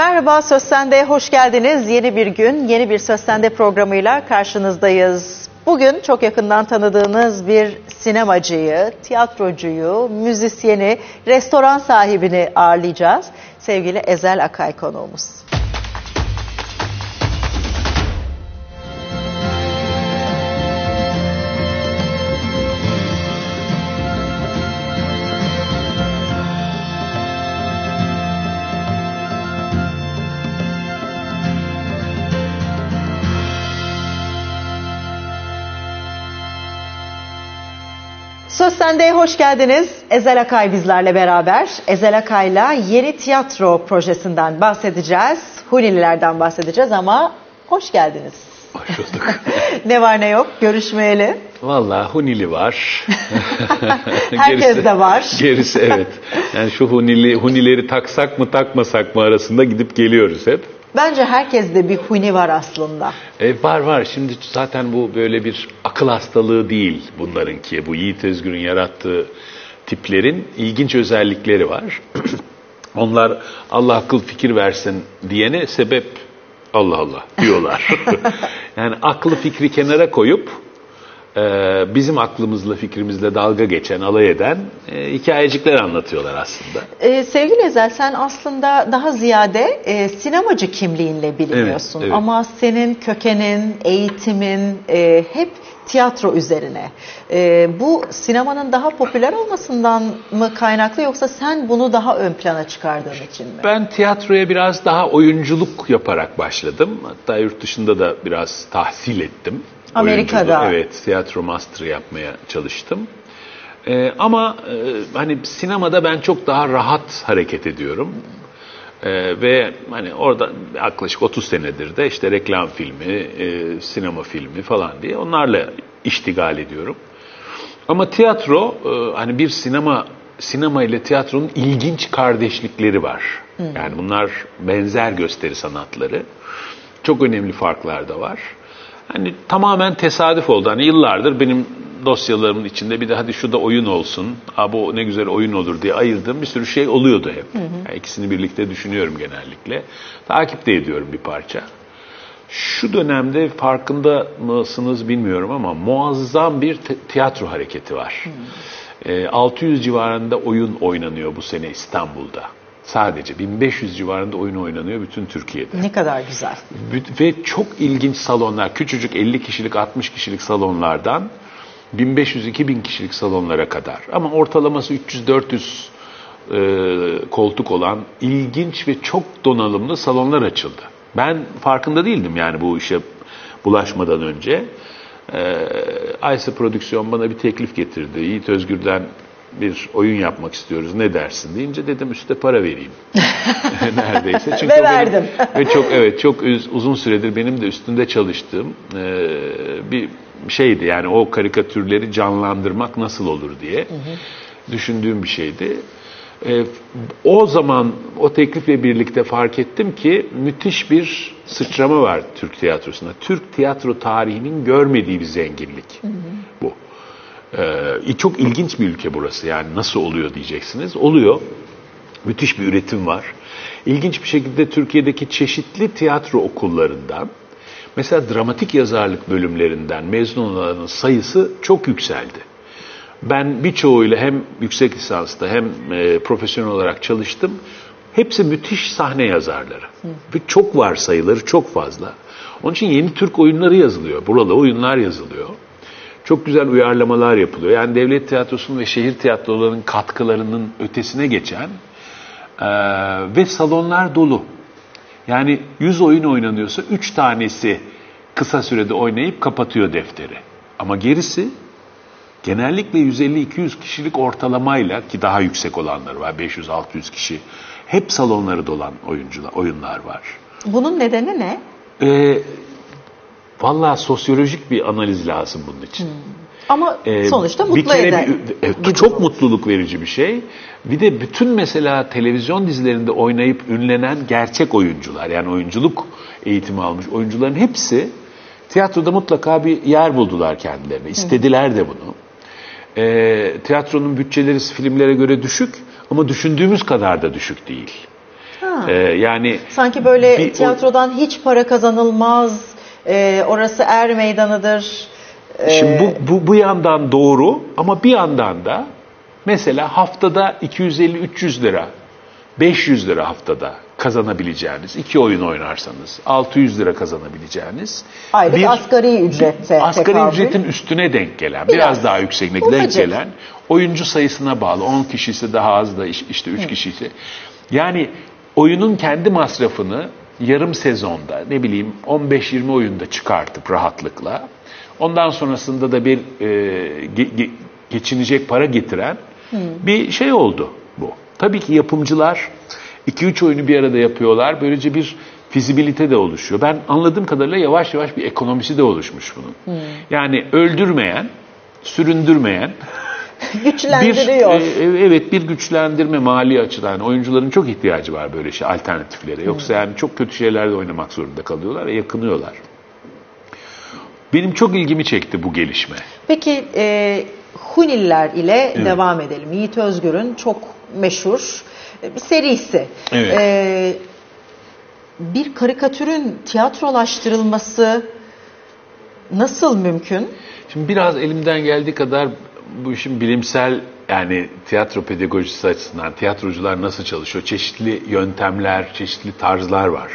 Merhaba, Söz Sende'ye hoş geldiniz. Yeni bir gün, yeni bir Söz Sende programıyla karşınızdayız. Bugün çok yakından tanıdığınız bir sinemacıyı, tiyatrocuyu, müzisyeni, restoran sahibini ağırlayacağız. Sevgili Ezel Akay konuğumuz. Söz Sende'ye hoş geldiniz. Ezel Akay bizlerle beraber. Ezel Akay'la yeni tiyatro projesinden bahsedeceğiz. Hunililerden bahsedeceğiz ama hoş geldiniz. Hoş bulduk. Ne var ne yok görüşmeyeli. Vallahi Hunili var. Herkes gerisi, de var. Gerisi evet. Yani şu Hunileri taksak mı takmasak mı arasında gidip geliyoruz hep. Bence herkeste bir huni var aslında. Var. Şimdi zaten bu böyle bir akıl hastalığı değil bunlarınki. Bu Yiğit Özgür'ün yarattığı tiplerin ilginç özellikleri var. Onlar Allah akıl fikir versin diyene sebep Allah Allah diyorlar. Yani aklı fikri kenara koyup bizim aklımızla fikrimizle dalga geçen, alay eden hikayecikler anlatıyorlar aslında. Sevgili Ezel, sen aslında daha ziyade sinemacı kimliğinle biliniyorsun. Evet. Ama senin kökenin, eğitimin hep tiyatro üzerine. Bu sinemanın daha popüler olmasından mı kaynaklı, yoksa sen bunu daha ön plana çıkardığın için mi? Ben tiyatroya biraz daha oyunculuk yaparak başladım. Hatta yurt dışında da biraz tahsil ettim. Amerika'da. Oyunculuğu, evet, tiyatro master yapmaya çalıştım. Ama hani sinemada ben çok daha rahat hareket ediyorum. Ve hani orada yaklaşık 30 senedir de işte reklam filmi, sinema filmi falan diye onlarla iştigal ediyorum. Ama tiyatro, hani bir sinema ile tiyatronun ilginç kardeşlikleri var. Yani bunlar benzer gösteri sanatları. Çok önemli farklar da var. Hani tamamen tesadüf oldu. Hani yıllardır benim dosyalarımın içinde bir de hadi şu da oyun olsun, bu ne güzel oyun olur diye ayırdığım bir sürü şey oluyordu hep. Yani ikisini birlikte düşünüyorum genellikle. Takip de ediyorum bir parça. Şu dönemde farkında mısınız bilmiyorum ama muazzam bir tiyatro hareketi var. 600 civarında oyun oynanıyor bu sene İstanbul'da. Sadece 1500 civarında oyun oynanıyor bütün Türkiye'de. Ne kadar güzel. Ve çok ilginç salonlar, küçücük 50 kişilik, 60 kişilik salonlardan 1500-2000 kişilik salonlara kadar. Ama ortalaması 300-400 koltuk olan ilginç ve çok donanımlı salonlar açıldı. Ben farkında değildim yani bu işe bulaşmadan önce. Ayşe Prodüksiyon bana bir teklif getirdi. Yiğit Özgür'den bir oyun yapmak istiyoruz, ne dersin deyince dedim üstte para vereyim. Neredeyse. Çünkü ve verdim. Benim, ve çok çok uzun süredir benim de üstünde çalıştığım bir şeydi. Yani o karikatürleri canlandırmak nasıl olur diye düşündüğüm bir şeydi. O zaman o teklifle birlikte fark ettim ki müthiş bir sıçrama var Türk tiyatrosunda. Türk tiyatro tarihinin görmediği bir zenginlik bu. Çok ilginç bir ülke burası, yani nasıl oluyor diyeceksiniz. Oluyor. Müthiş bir üretim var. İlginç bir şekilde Türkiye'deki çeşitli tiyatro okullarından, mesela dramatik yazarlık bölümlerinden mezun olanların sayısı çok yükseldi. Ben birçoğuyla hem yüksek lisansta hem profesyonel olarak çalıştım. Hepsi müthiş sahne yazarları. Ve çok var, sayıları çok fazla. Onun için yeni Türk oyunları yazılıyor. Burada oyunlar yazılıyor. Çok güzel uyarlamalar yapılıyor. Yani devlet tiyatrosunun ve şehir tiyatrolarının katkılarının ötesine geçen ve salonlar dolu. Yani 100 oyun oynanıyorsa 3 tanesi kısa sürede oynayıp kapatıyor defteri. Ama gerisi genellikle 150-200 kişilik ortalamayla, ki daha yüksek olanları var, 500-600 kişi, hep salonları dolan oyunlar var. Bunun nedeni ne? Vallahi sosyolojik bir analiz lazım bunun için. Ama sonuçta mutlu eder. Çok mutluluk verici bir şey. Bir de bütün mesela televizyon dizilerinde oynayıp ünlenen gerçek oyuncular, yani oyunculuk eğitimi almış oyuncuların hepsi tiyatroda mutlaka bir yer buldular kendilerine. İstediler de bunu. Tiyatronun bütçeleri filmlere göre düşük ama düşündüğümüz kadar da düşük değil. Yani sanki böyle tiyatrodan hiç para kazanılmaz, orası er meydanıdır. Şimdi bu yandan doğru, ama bir yandan da mesela haftada 250-300 lira, 500 lira haftada kazanabileceğiniz, 2 oyun oynarsanız 600 lira kazanabileceğiniz aylık bir asgari ücrette, asgari ücretin üstüne denk gelen, biraz daha yüksekine denk gelen, oyuncu sayısına bağlı, 10 kişi ise daha az da işte 3 kişi ise, yani oyunun kendi masrafını yarım sezonda, ne bileyim 15-20 oyunda çıkartıp rahatlıkla, ondan sonrasında da bir geçinecek para getiren bir şey oldu bu. Tabii ki yapımcılar 2-3 oyunu bir arada yapıyorlar. Böylece bir fizibilite de oluşuyor. Ben anladığım kadarıyla yavaş yavaş bir ekonomisi de oluşmuş bunun. Yani öldürmeyen, süründürmeyen güçlendiriyor. Evet, bir güçlendirme mali açıdan. Yani oyuncuların çok ihtiyacı var böyle şey, alternatiflere. Yoksa yani çok kötü şeylerde oynamak zorunda kalıyorlar ve yakınıyorlar. Benim çok ilgimi çekti bu gelişme. Peki Hunililer ile devam edelim. Yiğit Özgür'ün çok meşhur bir serisi. Evet. Bir karikatürün tiyatrolaştırılması nasıl mümkün? Şimdi biraz elimden geldiği kadar bu işin bilimsel, yani tiyatro pedagojisi açısından tiyatrocular nasıl çalışıyor? Çeşitli yöntemler, çeşitli tarzlar var.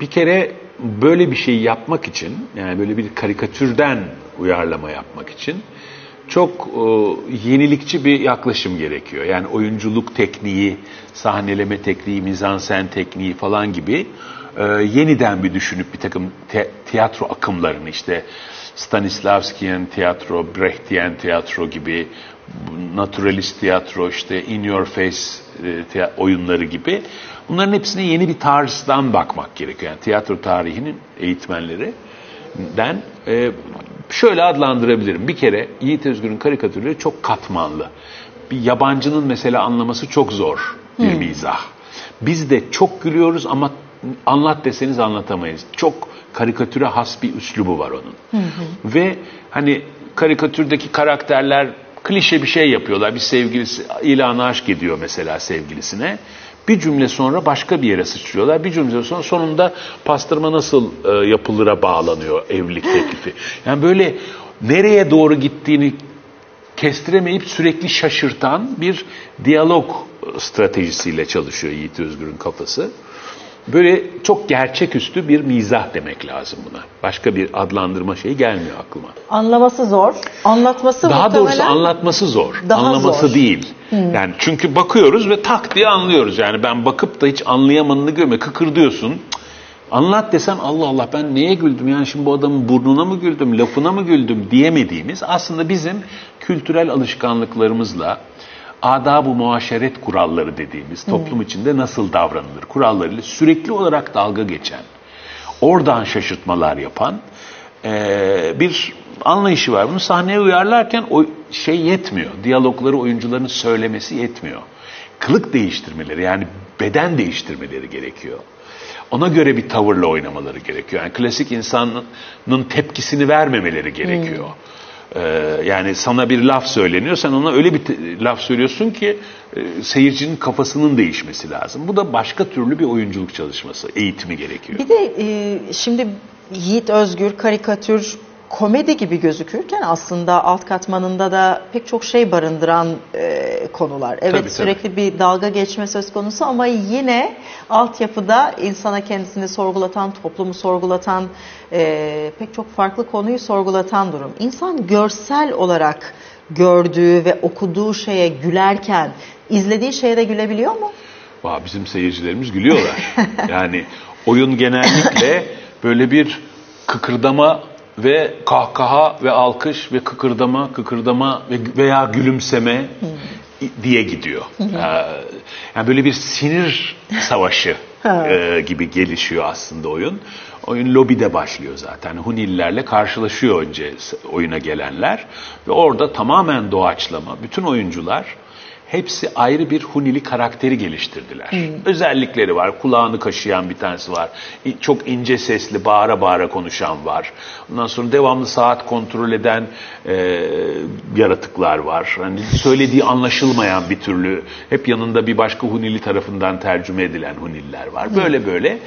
Bir kere böyle bir şey yapmak için, yani böyle bir karikatürden uyarlama yapmak için çok yenilikçi bir yaklaşım gerekiyor. Yani oyunculuk tekniği, sahneleme tekniği, mizansen tekniği falan gibi yeniden bir düşünüp bir takım tiyatro akımlarını, işte Stanislavski'nin tiyatro, Brecht'in tiyatro gibi, naturalist tiyatro, işte in your face oyunları gibi, bunların hepsine yeni bir tarzdan bakmak gerekiyor. Yani tiyatro tarihinin eğitmenlerinden şöyle adlandırabilirim. Bir kere Yiğit Özgür'ün karikatürleri çok katmanlı. Bir yabancının mesela anlaması çok zor bir mizah. Biz de çok gülüyoruz ama anlat deseniz anlatamayız. Çok karikatüre has bir üslubu var onun. Ve hani karikatürdeki karakterler klişe bir şey yapıyorlar. Bir sevgilisi ilanı aşk ediyor mesela sevgilisine. Bir cümle sonra başka bir yere sıçrıyorlar. Bir cümle sonra sonunda pastırma nasıl yapılır'a bağlanıyor evlilik teklifi. Yani böyle nereye doğru gittiğini kestiremeyip sürekli şaşırtan bir diyalog stratejisiyle çalışıyor Yiğit Özgür'ün kafası. Böyle çok gerçeküstü bir mizah demek lazım buna. Başka bir adlandırma şeyi gelmiyor aklıma. Anlaması zor, anlatması daha muhtemelen... Daha doğrusu anlatması zor, anlaması zor değil. Yani çünkü bakıyoruz ve tak diye anlıyoruz. Yani ben bakıp da hiç anlayamadığını görme, kıkırdıyorsun. Anlat desen Allah Allah ben neye güldüm? Yani şimdi bu adamın burnuna mı güldüm, lafına mı güldüm diyemediğimiz aslında bizim kültürel alışkanlıklarımızla, adab-ı muaşeret kuralları dediğimiz, toplum içinde nasıl davranılır kurallarıyla sürekli olarak dalga geçen, oradan şaşırtmalar yapan bir anlayışı var. Bunu sahneye uyarlarken o şey yetmiyor. Diyalogları oyuncuların söylemesi yetmiyor. Kılık değiştirmeleri, yani beden değiştirmeleri gerekiyor. Ona göre bir tavırla oynamaları gerekiyor. Yani klasik insanın tepkisini vermemeleri gerekiyor. Yani sana bir laf söyleniyor, sen ona öyle bir laf söylüyorsun ki seyircinin kafasının değişmesi lazım. Bu da başka türlü bir oyunculuk çalışması, eğitimi gerekiyor. Bir de şimdi Yiğit Özgür karikatür komedi gibi gözükürken aslında alt katmanında da pek çok şey barındıran konular. Evet, tabii, sürekli bir dalga geçme söz konusu ama yine altyapıda insana kendisini sorgulatan, toplumu sorgulatan, pek çok farklı konuyu sorgulatan durum. İnsan görsel olarak gördüğü ve okuduğu şeye gülerken izlediği şeye de gülebiliyor mu? Vah, bizim seyircilerimiz gülüyorlar. Yani oyun genellikle böyle bir kıkırdama ve kahkaha ve alkış ve kıkırdama veya gülümseme diye gidiyor. Yani böyle bir sinir savaşı gibi gelişiyor aslında oyun. Oyun lobide başlıyor zaten. Hunililerle karşılaşıyor önce oyuna gelenler ve orada tamamen doğaçlama. Bütün oyuncular hepsi ayrı bir Hunili karakteri geliştirdiler. Özellikleri var. Kulağını kaşıyan bir tanesi var. Çok ince sesli, bağıra bağıra konuşan var. Ondan sonra devamlı saat kontrol eden yaratıklar var. Yani söylediği anlaşılmayan bir türlü. Hep yanında bir başka Hunili tarafından tercüme edilen Hunililer var. Böyle böyle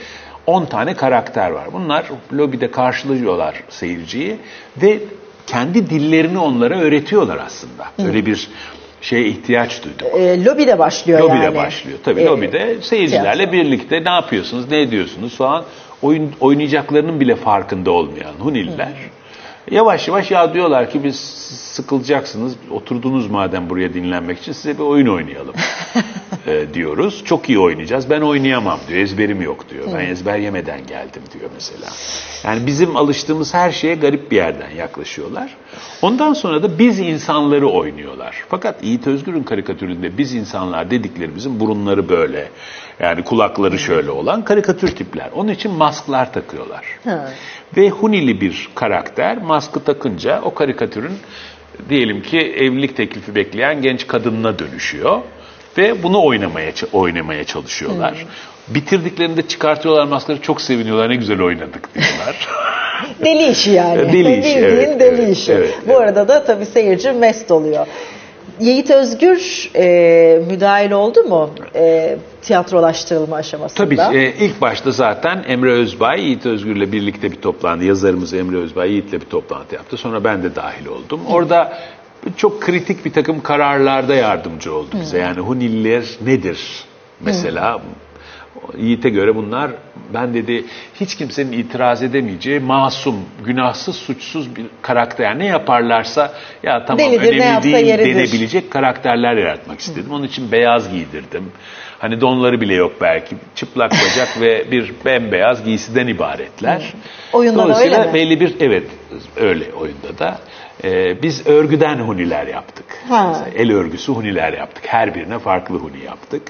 10 tane karakter var. Bunlar lobide karşılıyorlar seyirciyi ve kendi dillerini onlara öğretiyorlar aslında. Öyle bir şeye ihtiyaç duydum. Lobide başlıyor lobide yani. Başlıyor. Tabii lobide seyircilerle tiyatro. Birlikte ne yapıyorsunuz, ne ediyorsunuz falan oynayacaklarının bile farkında olmayan Hunililer. Yavaş yavaş ya diyorlar ki biz sıkılacaksınız, oturdunuz madem buraya dinlenmek için size bir oyun oynayalım diyoruz. Çok iyi oynayacağız, ben oynayamam diyor, ezberim yok diyor, ben ezber yemeden geldim diyor mesela. Yani bizim alıştığımız her şeye garip bir yerden yaklaşıyorlar. Ondan sonra da biz insanları oynuyorlar. Fakat Yiğit Özgür'ün karikatüründe biz insanlar dediklerimizin burunları böyle, yani kulakları şöyle olan karikatür tipler. Onun için masklar takıyorlar. Ve Hunili bir karakter maskı takınca o karikatürün diyelim ki evlilik teklifi bekleyen genç kadınına dönüşüyor ve bunu oynamaya çalışıyorlar. Bitirdiklerinde çıkartıyorlar maskları, çok seviniyorlar, ne güzel oynadık diyorlar. Deli işi yani. Deli işi. Evet, deli işi. Evet, bu arada da tabii seyirci mest oluyor. Yiğit Özgür müdahil oldu mu tiyatrolaştırılma aşamasında? Tabii ilk başta zaten Emre Özbay, Yiğit Özgür'le birlikte bir toplantı, yazarımız Emre Özbay Yiğit'le bir toplantı yaptı. Sonra ben de dahil oldum. Orada çok kritik bir takım kararlarda yardımcı oldu bize. Yani Hunililer nedir mesela? Yiğit'e göre bunlar, ben dedi, hiç kimsenin itiraz edemeyeceği masum, günahsız, suçsuz bir karakter. Ne yaparlarsa ya tamam, delidir, önemli değil yeridir denebilecek karakterler yaratmak istedim. Onun için beyaz giydirdim. Hani donları bile yok belki. Çıplak bacak ve bir bembeyaz giysiden ibaretler. Oyunda da öyle mi? Belli bir, evet öyle oyunda da. Biz örgüden Huniler yaptık. El örgüsü Huniler yaptık. Her birine farklı Huni yaptık.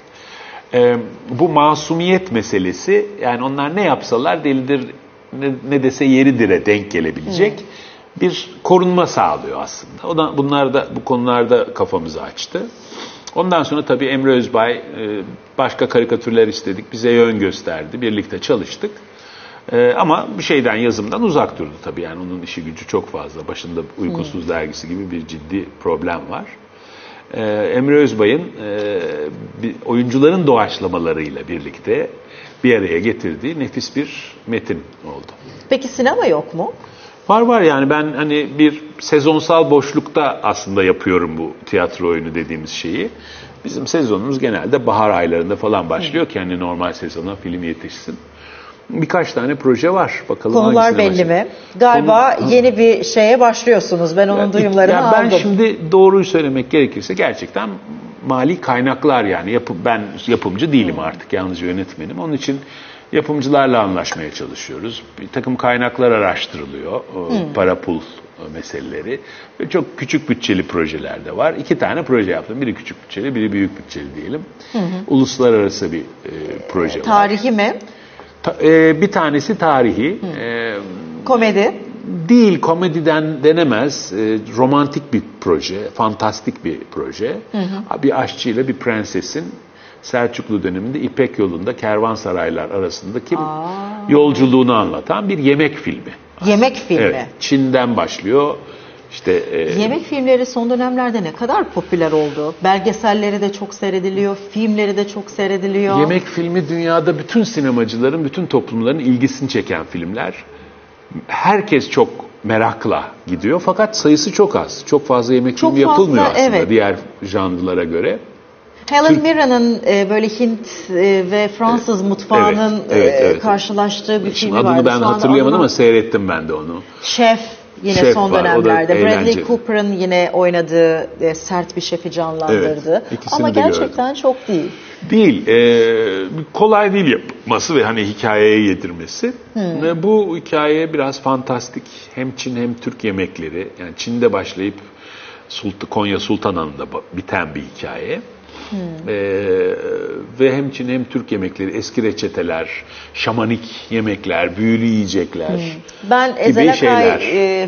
Bu masumiyet meselesi, yani onlar ne yapsalar delidir, ne dese yeridir'e denk gelebilecek bir korunma sağlıyor aslında. O da, bunlar da bu konularda kafamızı açtı. Ondan sonra tabii Emre Özbay başka karikatürler istedik, bize yön gösterdi, birlikte çalıştık. Ama bir şeyden, yazımdan uzak durdu tabii, yani onun işi gücü çok fazla. Başında Uykusuz dergisi gibi bir ciddi problem var. Emre Özbay'ın oyuncuların doğaçlamalarıyla birlikte bir araya getirdiği nefis bir metin oldu. Peki sinema yok mu? Var yani, ben hani bir sezonsal boşlukta aslında yapıyorum bu tiyatro oyunu dediğimiz şeyi. Bizim sezonumuz genelde bahar aylarında falan başlıyor ki hani normal sezona film yetişsin. Birkaç tane proje var. Bakalım konular belli başlayayım. Mi? Galiba yeni bir şeye başlıyorsunuz. Ben onun duyumlarını aldım. Ben şimdi doğruyu söylemek gerekirse gerçekten mali kaynaklar, yani ben yapımcı değilim artık. Yalnızca yönetmenim. Onun için yapımcılarla anlaşmaya çalışıyoruz. Bir takım kaynaklar araştırılıyor. Para pul meseleleri. Ve çok küçük bütçeli projeler de var. 2 tane proje yaptım. Biri küçük bütçeli, biri büyük bütçeli diyelim. Uluslararası bir proje var. Tarihi mi? Bir tanesi tarihi. Komedi? Değil, komediden denemez. Romantik bir proje, fantastik bir proje. Bir aşçıyla bir prensesin Selçuklu döneminde İpek Yolu'nda kervansaraylar arasındaki yolculuğunu anlatan bir yemek filmi. Yemek filmi? Evet, Çin'den başlıyor. İşte, yemek filmleri son dönemlerde ne kadar popüler oldu? Belgeselleri de çok seyrediliyor, filmleri de çok seyrediliyor. Yemek filmi dünyada bütün sinemacıların, bütün toplumların ilgisini çeken filmler. Herkes çok merakla gidiyor fakat sayısı çok az. Çok fazla yemek çok filmi yapılmıyor fazla, aslında diğer janrlara göre. Helen Mirren'ın böyle Hint ve Fransız mutfağının karşılaştığı bir filmi vardı. Adını ben hatırlayamadım ama seyrettim ben de onu. Şef. Yine şef son dönemlerde Bradley Cooper'ın yine oynadığı sert bir şefi canlandırdı. Evet, ama gerçekten gördüm. Çok değil. Değil. Kolay değil yapması ve hani hikayeye yedirmesi. Bu hikaye biraz fantastik. Hem Çin hem Türk yemekleri. Yani Çin'de başlayıp Konya Sultanahmet'te biten bir hikaye. Ve hem Çin hem Türk yemekleri, eski reçeteler, şamanik yemekler, büyülü yiyecekler Ben Ezel Akay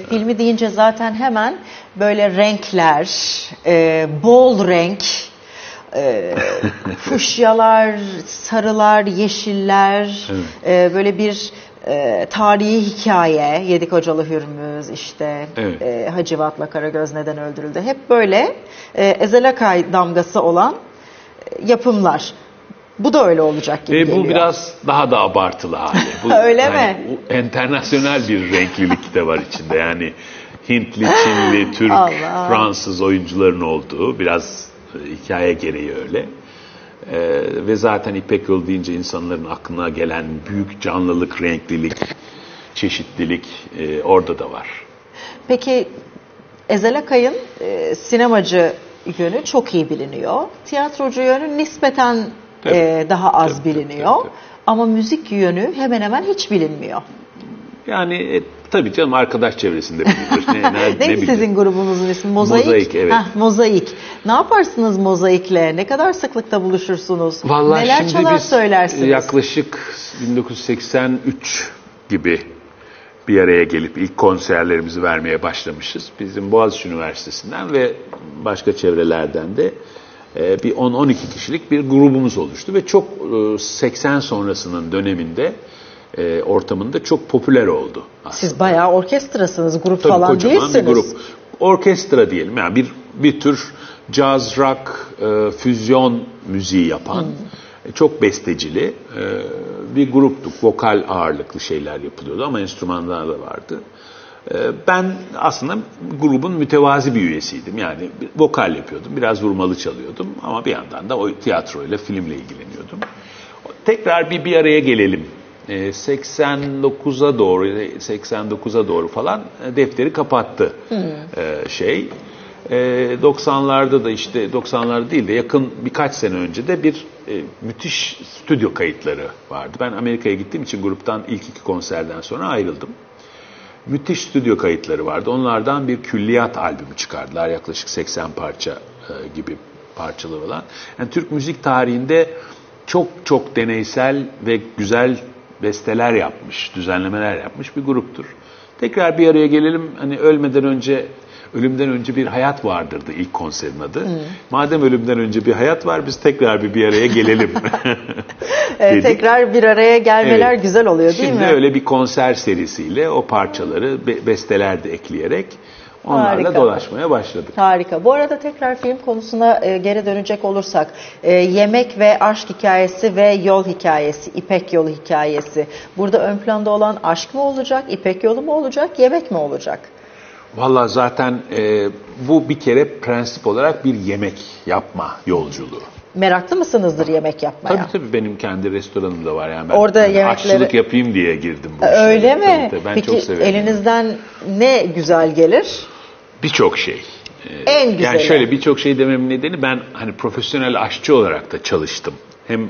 filmi deyince zaten hemen böyle renkler, bol renk, fuşyalar, sarılar, yeşiller, evet. Böyle bir tarihi hikaye, Yedikocalı Hürmüz, işte evet. Hacı Vatla Karagöz neden öldürüldü, hep böyle Ezel Akay damgası olan yapımlar. Bu da öyle olacak gibi geliyor. Ve bu biraz daha da abartılı hali. Bu, öyle yani, mi? Enternasyonel bir renklilik de var içinde. Yani Hintli, Çinli, Türk, Allah. Fransız oyuncuların olduğu, biraz hikaye gereği öyle. Ve zaten İpek Yolu deyince insanların aklına gelen büyük canlılık, renklilik, çeşitlilik orada da var. Peki Ezel Akay'ın sinemacı yönü çok iyi biliniyor. Tiyatrocu yönü nispeten daha az biliniyor. Ama müzik yönü hemen hemen hiç bilinmiyor. Yani tabii canım, arkadaş çevresinde bilinir. Ne sizin grubunuzun ismi? Mozaik. Mozaik, evet. Heh, Mozaik. Ne yaparsınız Mozaik'le? Ne kadar sıklıkta buluşursunuz? Vallahi neler çalar söylersiniz? Yaklaşık 1983 gibi bir araya gelip ilk konserlerimizi vermeye başlamışız. Bizim Boğaziçi Üniversitesi'nden ve başka çevrelerden de bir 10-12 kişilik bir grubumuz oluştu ve çok 80 sonrasının döneminde ortamında çok popüler oldu aslında. Siz bayağı orkestrasınız, grup tabii falan değilsiniz. Tabii, kocaman bir grup. Orkestra diyelim, yani bir tür caz, rock, füzyon müziği yapan, çok bestecili bir gruptuk. Vokal ağırlıklı şeyler yapılıyordu ama enstrümanlar da vardı. Ben aslında grubun mütevazi bir üyesiydim. Yani vokal yapıyordum, biraz vurmalı çalıyordum ama bir yandan da o tiyatroyla, filmle ilgileniyordum. Tekrar bir araya gelelim. 89'a doğru falan defteri kapattı. 90'larda da, işte 90'larda değil de yakın birkaç sene önce de bir müthiş stüdyo kayıtları vardı. Ben Amerika'ya gittiğim için gruptan ilk iki konserden sonra ayrıldım. Müthiş stüdyo kayıtları vardı. Onlardan bir külliyat albümü çıkardılar. Yaklaşık 80 parça gibi parçalar olan. Yani Türk müzik tarihinde çok çok deneysel ve güzel besteler yapmış, düzenlemeler yapmış bir gruptur. Tekrar bir araya gelelim. Hani ölümden önce bir hayat vardırdı ilk konserin adı. Madem ölümden önce bir hayat var, biz tekrar bir araya gelelim. Tekrar bir araya gelmeler evet. Güzel oluyor değil mi? Şimdi öyle bir konser serisiyle o parçaları, besteler de ekleyerek onlarla harika. Dolaşmaya başladık. Harika. Bu arada tekrar film konusuna geri dönecek olursak, yemek ve aşk hikayesi ve yol hikayesi, İpek Yolu hikayesi. Burada ön planda olan aşk mı olacak, İpek Yolu mu olacak, yemek mi olacak? Vallahi zaten bu bir kere prensip olarak bir yemek yapma yolculuğu. Meraklı mısınızdır yemek yapmaya? Tabii, benim kendi restoranım da var. Yani ben orada yani yemekleri... aşçılık yapayım diye girdim bu işe. Öyle mi? Tabii. Ben peki çok severim. Elinizden ne güzel gelir? Birçok şey. En güzeli. Yani şöyle, birçok şey dememin nedeni, ben hani profesyonel aşçı olarak da çalıştım. Hem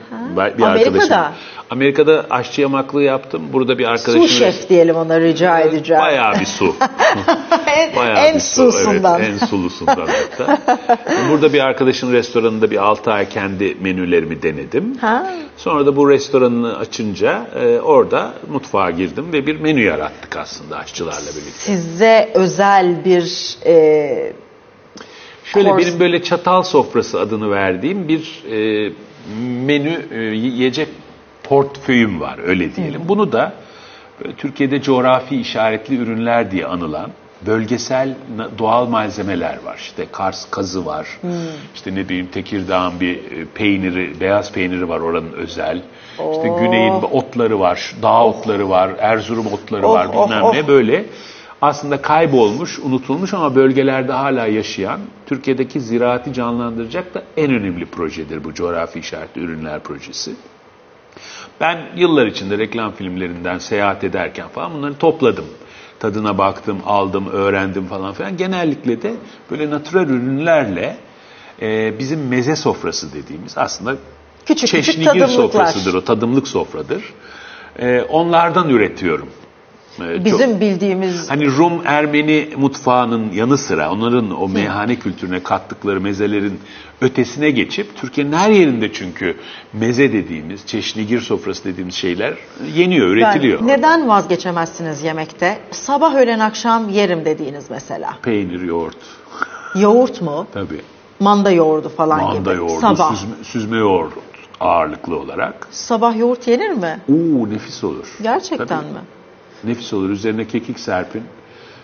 bir arkadaşım. Amerika'da aşçı yamaklığı yaptım. Burada bir arkadaşım. Su şef diyelim ona, rica edeceğim. Bayağı bir su. En sulusundan. Evet, en sulusundan hatta. Burada bir arkadaşın restoranında bir 6 ay kendi menülerimi denedim. Sonra da bu restoranını açınca orada mutfağa girdim ve bir menü yarattık aslında aşçılarla birlikte. Size özel bir... şöyle benim böyle çatal sofrası adını verdiğim bir... menü, yiyecek portföyüm var, öyle diyelim. Bunu da Türkiye'de coğrafi işaretli ürünler diye anılan bölgesel doğal malzemeler var. İşte Kars kazı var. İşte ne diyeyim, Tekirdağ'ın bir peyniri, beyaz peyniri var, oranın özel. İşte güneyin otları var, dağ otları var, Erzurum otları var, bilmem ne, böyle. Aslında kaybolmuş, unutulmuş ama bölgelerde hala yaşayan, Türkiye'deki ziraati canlandıracak da en önemli projedir bu coğrafi işaretli ürünler projesi. Ben yıllar içinde reklam filmlerinden seyahat ederken falan bunları topladım. Tadına baktım, aldım, öğrendim falan filan. Genellikle de böyle natürel ürünlerle bizim meze sofrası dediğimiz, aslında küçük çeşnigil küçük sofrasıdır o, tadımlık sofradır. Onlardan üretiyorum. Bizim çok, bildiğimiz... Hani Rum, Ermeni mutfağının yanı sıra onların o meyhane kültürüne kattıkları mezelerin ötesine geçip Türkiye'nin her yerinde, çünkü meze dediğimiz, çeşnigir sofrası dediğimiz şeyler yeniyor, üretiliyor. Yani neden vazgeçemezsiniz yemekte? Sabah, öğlen, akşam yerim dediğiniz mesela. Peynir, yoğurt. Yoğurt mu? Tabii. manda yoğurdu falan manda gibi. Manda yoğurdu, sabah. Süzme yoğurdu ağırlıklı olarak. Sabah yoğurt yenir mi? Oo, nefis olur. Gerçekten tabii. Mi? Nefis olur. Üzerine kekik serpin.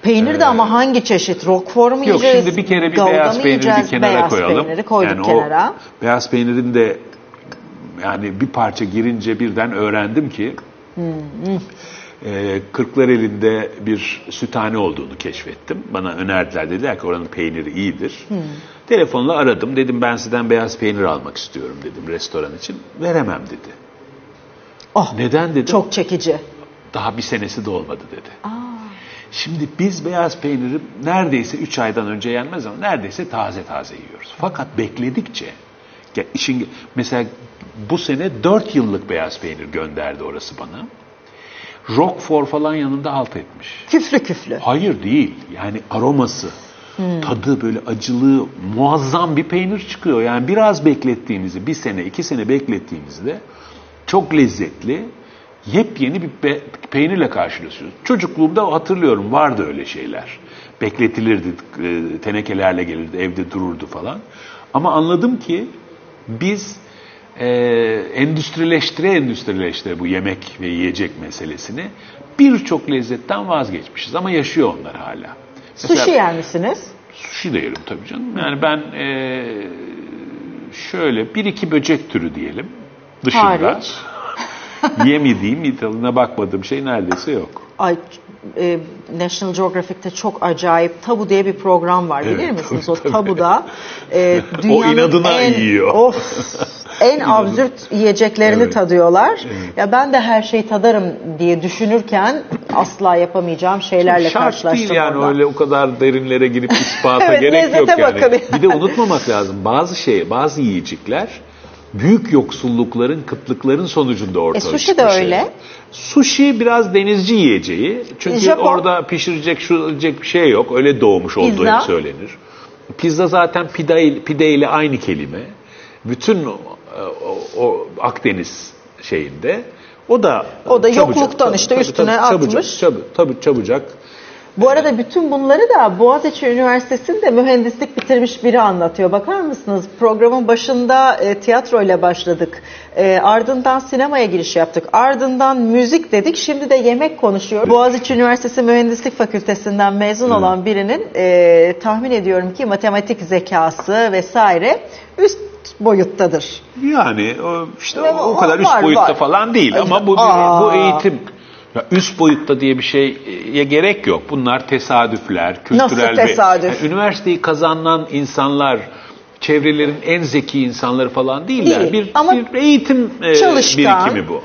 Peynir de ama hangi çeşit? Roquefort mu yiyeceğiz? Yok, şimdi bir kere bir beyaz peyniri bir kenara beyaz koyalım. Beyaz peyniri koyduk yani kenara. Beyaz peynirin de yani bir parça girince birden öğrendim ki Kırklareli'nde bir süthane olduğunu keşfettim. Bana önerdiler, dediler ki oranın peyniri iyidir. Telefonla aradım, dedim ben sizden beyaz peynir almak istiyorum dedim restoran için. Veremem dedi. Oh, neden dedim. Çok çekici. Daha bir senesi de olmadı dedi. Şimdi biz beyaz peyniri neredeyse 3 aydan önce yenmez ama neredeyse taze taze yiyoruz. Fakat bekledikçe işin, mesela bu sene 4 yıllık beyaz peynir gönderdi orası bana. Roquefort falan yanında halt etmiş. Küflü küflü. Hayır değil. Yani aroması, tadı böyle acılığı muazzam bir peynir çıkıyor. Yani biraz beklettiğinizi, 1 sene 2 sene beklettiğinizde çok lezzetli, yepyeni bir peynirle karşılaşıyoruz. Çocukluğumda hatırlıyorum, vardı öyle şeyler. Bekletilirdi, tenekelerle gelirdi, evde dururdu falan. Ama anladım ki biz endüstrileştire bu yemek ve yiyecek meselesini birçok lezzetten vazgeçmişiz. Ama yaşıyor onlar hala. Sushi yer misiniz? Sushi de yerim tabii canım. Yani ben şöyle 1-2 böcek türü diyelim dışında. Hariç. Yemediğim, tadına bakmadığım şey neredeyse yok. Ay, National Geographic'te çok acayip Tabu diye bir program var, bilir misiniz? Tabii, o Tabu'da dünyanın en absürt yiyeceklerini tadıyorlar. Evet. Ya ben de her şeyi tadarım diye düşünürken asla yapamayacağım şeylerle karşılaştım. Şart değil yani ondan. Öyle o kadar derinlere girip ispata gerek yok yani. Bir de unutmamak lazım, bazı yiyecekler büyük yoksullukların, kıtlıkların sonucunda ortaya çıkıyor. Sushi de öyle. Şey. Sushi biraz denizci yiyeceği. Çünkü orada pişirecek bir şey yok. Öyle doğmuş olduğu hep söylenir. Pizza zaten pide ile aynı kelime. Bütün o Akdeniz şeyinde o da çabucak, yokluktan atmış. Çabucak. Bu arada bütün bunları da Boğaziçi Üniversitesi'nde mühendislik bitirmiş biri anlatıyor. Bakar mısınız? Programın başında tiyatroyla başladık. Ardından sinemaya giriş yaptık. Ardından müzik dedik. Şimdi de yemek konuşuyoruz. Boğaziçi Üniversitesi Mühendislik Fakültesinden mezun olan birinin tahmin ediyorum ki matematik zekası vesaire üst boyuttadır. Yani işte o kadar üst boyutta var. Falan değil ama bu eğitim. Ya üst boyutta diye bir şeye gerek yok. Bunlar tesadüfler, kültürel. Nasıl tesadüf? Yani üniversiteyi kazanan insanlar, çevrelerin en zeki insanları falan değiller. Bir eğitim birikimi bu.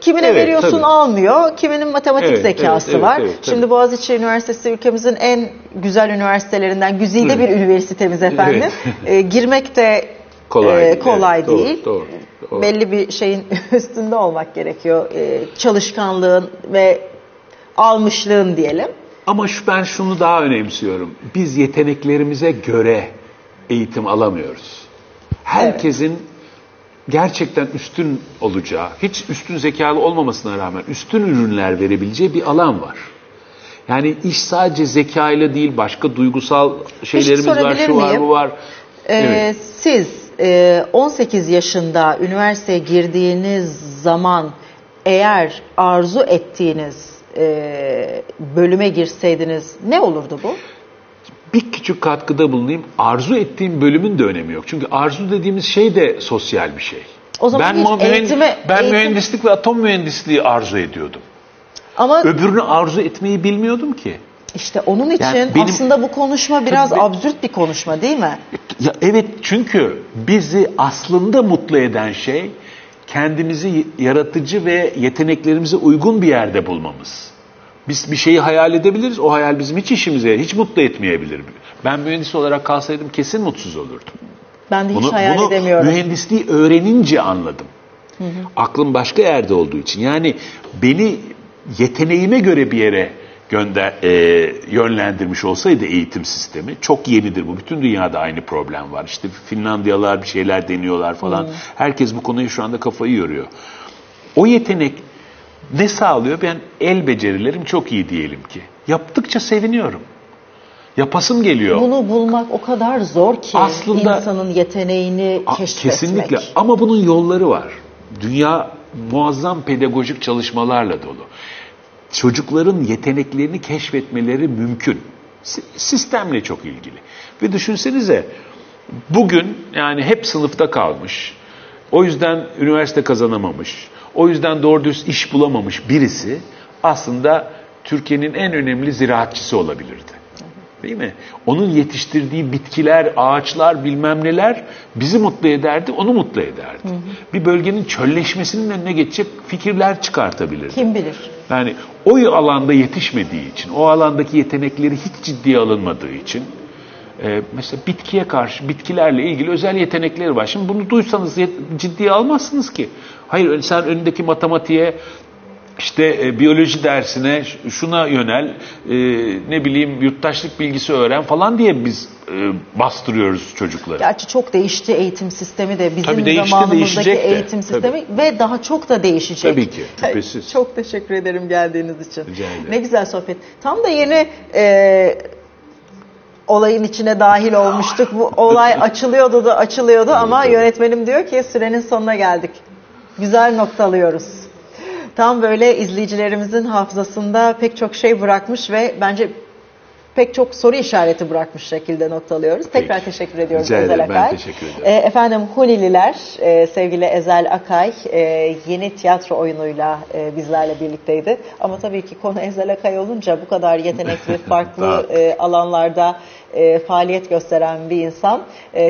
Kimine veriyorsun tabii. Almıyor, kiminin matematik zekası var. Evet, şimdi Boğaziçi Üniversitesi ülkemizin en güzel üniversitelerinden, güzide bir üniversitemiz efendim. Girmek de kolay değil. Doğru. Belli bir şeyin üstünde olmak gerekiyor. Çalışkanlığın ve almışlığın diyelim. Ama ben şunu daha önemsiyorum. Biz yeteneklerimize göre eğitim alamıyoruz. Herkesin gerçekten üstün olacağı, hiç üstün zekalı olmamasına rağmen üstün ürünler verebileceği bir alan var. Yani iş sadece zekayla değil, başka duygusal şeylerimiz var, şu var, bu var. Siz 18 yaşında üniversiteye girdiğiniz zaman eğer arzu ettiğiniz bölüme girseydiniz ne olurdu bu? Bir küçük katkıda bulunayım. Arzu ettiğim bölümün de önemi yok. Çünkü arzu dediğimiz şey de sosyal bir şey. O zaman ben mühendislik ve atom mühendisliği arzu ediyordum. Ama öbürünü arzu etmeyi bilmiyordum ki. İşte onun için yani aslında bu konuşma biraz absürt bir konuşma değil mi? Ya evet, çünkü bizi aslında mutlu eden şey kendimizi yaratıcı ve yeteneklerimize uygun bir yerde bulmamız. Biz bir şeyi hayal edebiliriz, o hayal bizim hiç işimize, hiç mutlu etmeyebilir. Ben mühendis olarak kalsaydım kesin mutsuz olurdum. Ben de hiç hayal edemiyorum. Bunu mühendisliği öğrenince anladım. Hı hı. Aklım başka yerde olduğu için. Yani beni yeteneğime göre bir yere yönlendirmiş olsaydı eğitim sistemi, çok yenidir bu. Bütün dünyada aynı problem var. İşte Finlandiyalar bir şeyler deniyorlar falan. Herkes bu konuyu şu anda kafayı yoruyor. O yetenek ne sağlıyor? Ben el becerilerim çok iyi diyelim ki. Yaptıkça seviniyorum. yapasım geliyor. Bunu bulmak o kadar zor ki aslında, insanın yeteneğini keşfetmek. Kesinlikle, ama bunun yolları var. Dünya muazzam pedagojik çalışmalarla dolu. Çocukların yeteneklerini keşfetmeleri mümkün. Sistemle çok ilgili. Ve düşünsenize, bugün yani hep sınıfta kalmış, o yüzden üniversite kazanamamış, o yüzden doğru düz iş bulamamış birisi aslında Türkiye'nin en önemli ziraatçısı olabilirdi. Değil mi? Onun yetiştirdiği bitkiler, ağaçlar, bilmem neler bizi mutlu ederdi, onu mutlu ederdi. Hı hı. Bir bölgenin çölleşmesinin önüne geçecek fikirler çıkartabilirdi. Kim bilir? Yani o alanda yetişmediği için, o alandaki yetenekleri hiç ciddiye alınmadığı için mesela bitkiye karşı, bitkilerle ilgili özel yetenekleri var. Şimdi bunu duysanız ciddiye almazsınız ki. Hayır, sen önündeki matematiğe, İşte biyoloji dersine şuna yönel, ne bileyim yurttaşlık bilgisi öğren falan diye biz bastırıyoruz çocukları. Gerçi çok değişti eğitim sistemi de, bizim tabii değişti, zamanımızdaki eğitim sistemi tabii. Ve daha çok da değişecek. Tabii ki, şüphesiz. Çok teşekkür ederim geldiğiniz için. Rica ederim. Ne güzel sohbet. Tam da yeni olayın içine dahil olmuştuk. Bu olay açılıyordu ama yönetmenim diyor ki sürenin sonuna geldik. Güzel noktalıyoruz. Tam böyle izleyicilerimizin hafızasında pek çok şey bırakmış ve bence pek çok soru işareti bırakmış şekilde noktalıyoruz. Tekrar teşekkür ediyoruz Ezel Akay. Ben teşekkür ederim. Efendim, Hunililer, sevgili Ezel Akay yeni tiyatro oyunuyla bizlerle birlikteydi. Ama tabii ki konu Ezel Akay olunca bu kadar yetenekli, farklı alanlarda faaliyet gösteren bir insan,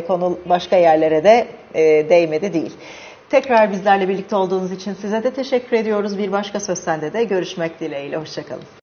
konu başka yerlere de değmedi değil. Tekrar bizlerle birlikte olduğunuz için size de teşekkür ediyoruz. Bir başka Söz Sende'de görüşmek dileğiyle. Hoşça kalın.